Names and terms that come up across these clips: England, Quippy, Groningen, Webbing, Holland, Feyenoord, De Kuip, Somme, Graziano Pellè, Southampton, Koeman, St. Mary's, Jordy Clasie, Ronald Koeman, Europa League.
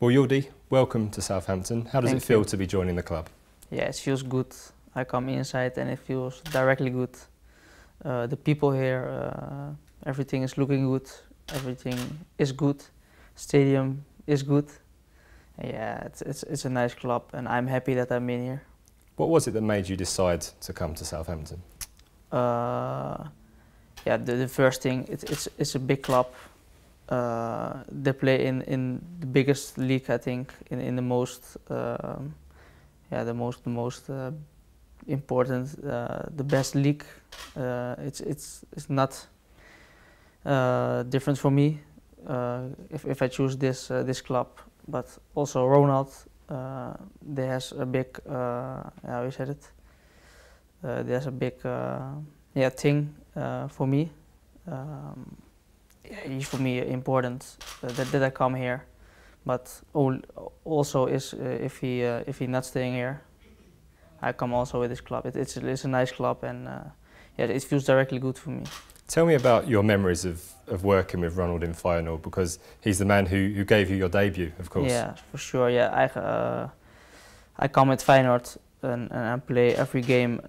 Well, Jordi, welcome to Southampton. How does it feel to be joining the club? Yeah, it feels good. I come inside and it feels directly good. The people here, everything is looking good. Everything is good. Stadium is good. Yeah, it's a nice club and I'm happy that I'm in here. What was it that made you decide to come to Southampton? Yeah, the first thing, it's a big club. They play in the biggest league, I think, in the most, the most important, the best league. It's not different for me if I choose this club. But also Ronald, they has a big, there's a big, thing for me. It's for me important that I come here, but also is if he not staying here, I come also with this club. It's a nice club and it feels directly good for me. Tell me about your memories of working with Ronald in Feyenoord, because he's the man who gave you your debut, of course. Yeah, for sure. Yeah, I come at Feyenoord and I play every game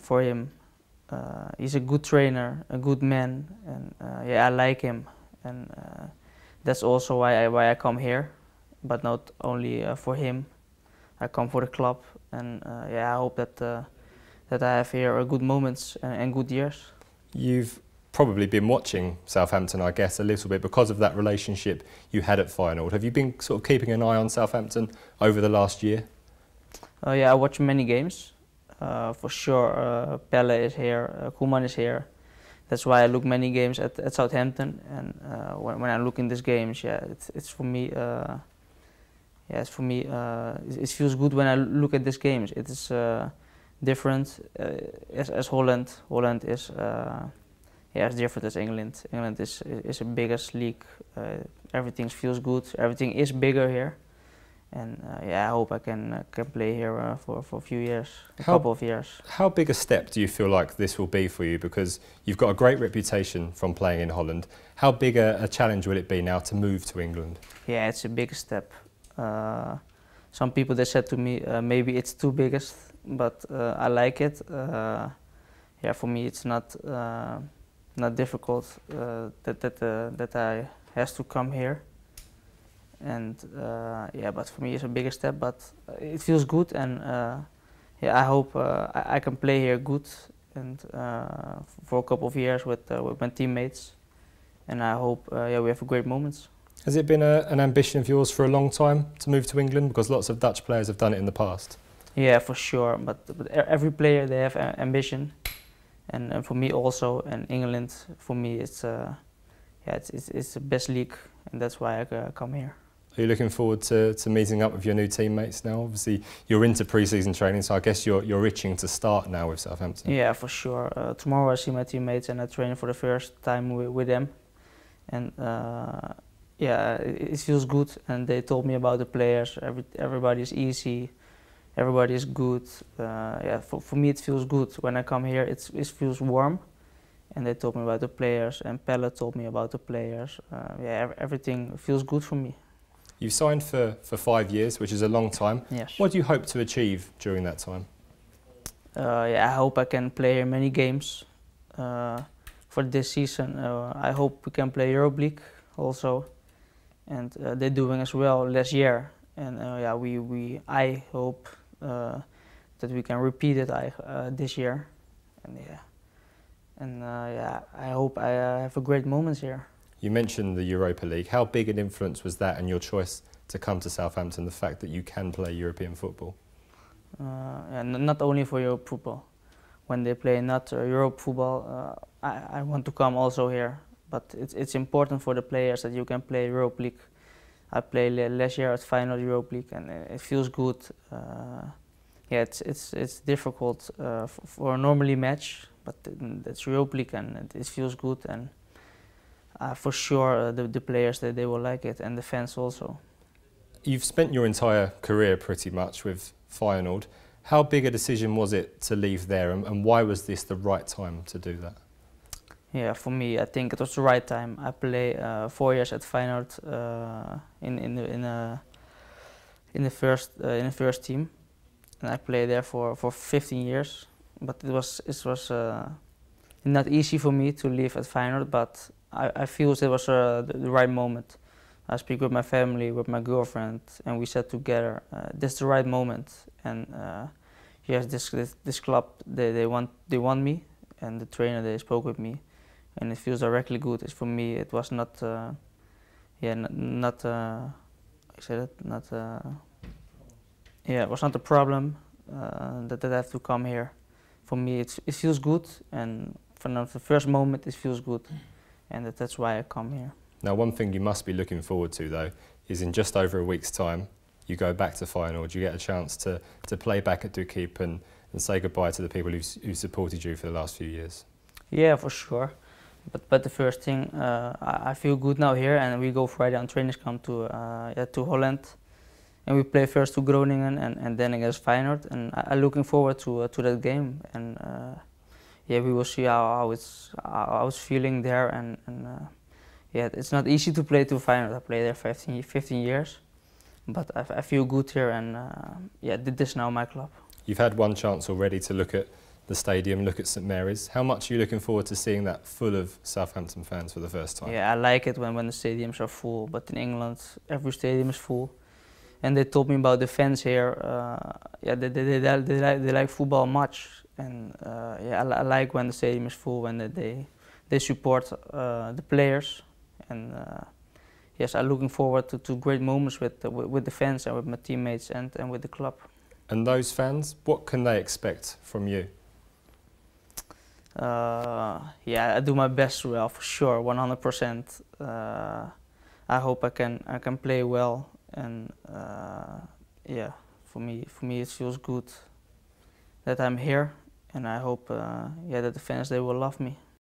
for him. He's a good trainer, a good man, and I like him, and that's also why I come here. But not only for him, I come for the club, and I hope that I have here good moments and good years. You've probably been watching Southampton, I guess, a little bit because of that relationship you had at Feyenoord. Have you been sort of keeping an eye on Southampton over the last year? I watch many games. For sure, Pellè is here, Koeman is here. That's why I look many games at Southampton. And when I look in these games, it's for me. It feels good when I look at these games. It is different as Holland. Holland is as different as England. England is the biggest league. Everything feels good. Everything is bigger here. And I hope I can play here for a few years, couple of years. How big a step do you feel like this will be for you? Because you've got a great reputation from playing in Holland. How big a challenge will it be now to move to England? Yeah, it's a big step. Some people, they said to me, maybe it's too biggest, but I like it. For me it's not difficult that I has to come here. And but for me it's a bigger step, but it feels good, and I hope I can play here good and for a couple of years with my teammates, and I hope we have great moments. Has it been an ambition of yours for a long time to move to England, because lots of Dutch players have done it in the past? Yeah, for sure, but every player, they have ambition, and for me also, and England for me it's the best league, and that's why I come here. Are you looking forward to meeting up with your new teammates now? Obviously, you're into pre-season training, so I guess you're itching to start now with Southampton. Yeah, for sure. Tomorrow I see my teammates and I train for the first time with them. And it feels good. And they told me about the players. Everybody is easy. Everybody is good. For me, it feels good. When I come here, it feels warm. And they told me about the players, and Pellè told me about the players. Everything feels good for me. You've signed for 5 years, which is a long time. Yes. What do you hope to achieve during that time? I hope I can play many games for this season. I hope we can play Europa League also, and they're doing as well last year. And I hope that we can repeat it this year. And I hope I have a great moments here. You mentioned the Europa League. How big an influence was that and your choice to come to Southampton, the fact that you can play European football? And not only for Europe football. When they play not Europe football, I want to come also here. But it's important for the players that you can play Europa League. I played last year at Feyenoord Europa League, and it feels good. It's difficult for a normally match, but that's Europa League and it feels good, and for sure the players, they will like it, and the fans also. You've spent your entire career pretty much with Feyenoord. How big a decision was it to leave there, and why was this the right time to do that? Yeah, for me I think it was the right time. I played 4 years at Feyenoord in in the first team, and I played there for 15 years. But it was not easy for me to leave at Feyenoord, but I feel it was the right moment. I speak with my family, with my girlfriend, and we said together, this is the right moment. And yes, this club, they want me, and the trainer, they spoke with me, and it feels directly good. It's for me, it was not, it was not a problem that I have to come here. For me, it feels good, and from the first moment, it feels good, and that's why I come here. Now, one thing you must be looking forward to, though, is in just over a week's time, you go back to Feyenoord, you get a chance to play back at De Kuip and say goodbye to the people who supported you for the last few years. Yeah, for sure. But the first thing, I feel good now here, and we go Friday on trainers camp to Holland, and we play first to Groningen and then against Feyenoord, and I'm looking forward to that game, and yeah, we will see how it's feeling there, and yeah, it's not easy to play to Feyenoord. I played there 15 years, but I feel good here, and yeah, this is now my club. You've had one chance already to look at the stadium, look at St. Mary's. How much are you looking forward to seeing that full of Southampton fans for the first time? Yeah, I like it when the stadiums are full, but in England, every stadium is full. And they told me about the fans here, yeah, they like football much. And yeah, I like when the stadium is full, when they support the players. And yes, I'm looking forward to great moments with the fans and with my teammates and with the club. And those fans, what can they expect from you? Yeah, I do my best well, for sure, 100%. I hope I can play well, and yeah, for me it feels good that I'm here, and I hope yeah, that the fans, they will love me.